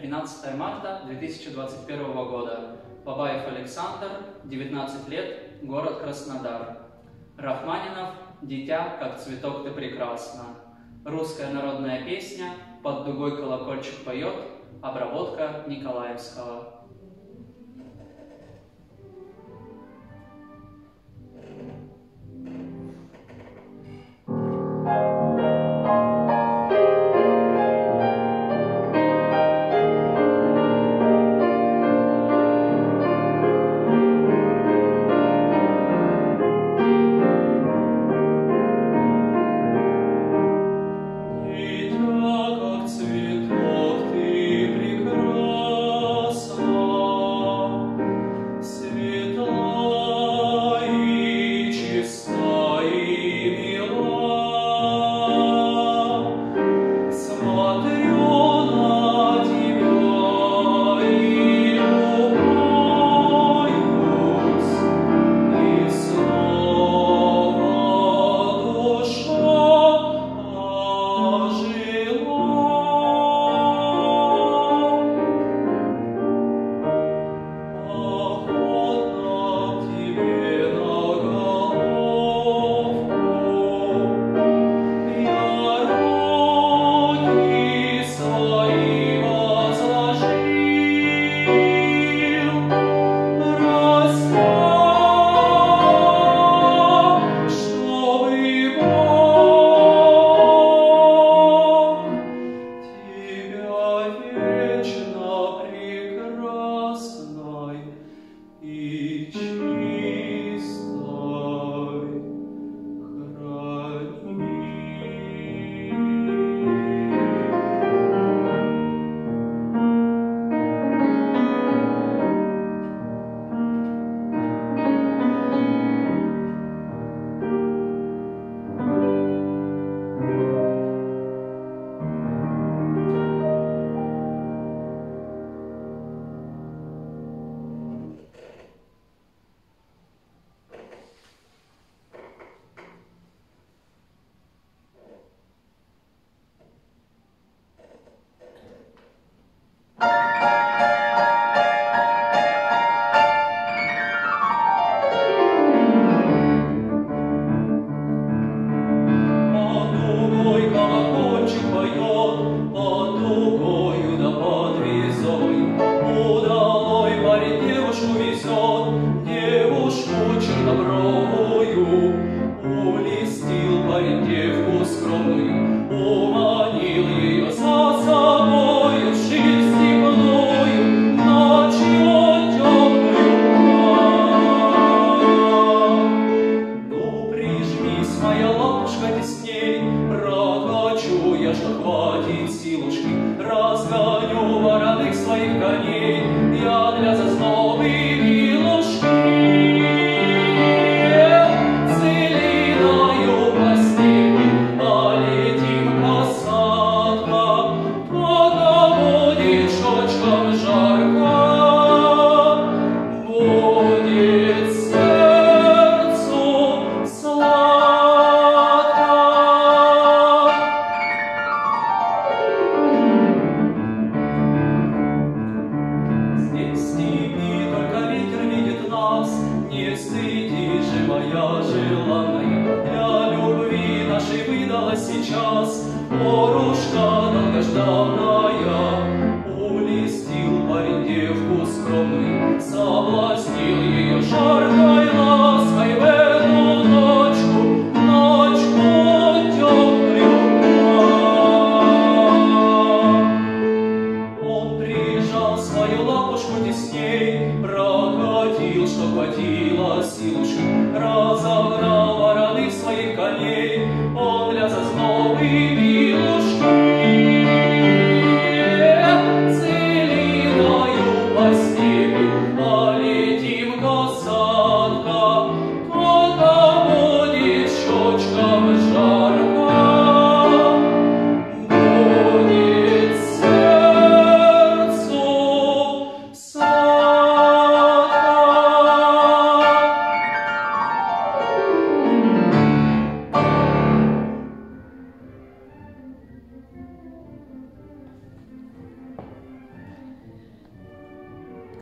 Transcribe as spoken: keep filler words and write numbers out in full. тринадцатое марта две тысячи двадцать первого года. Бабаев Александр, девятнадцать лет, город Краснодар. Рахманинов, «Дитя, как цветок ты прекрасна». Русская народная песня «Под дугой колокольчик поет», обработка Николаевского.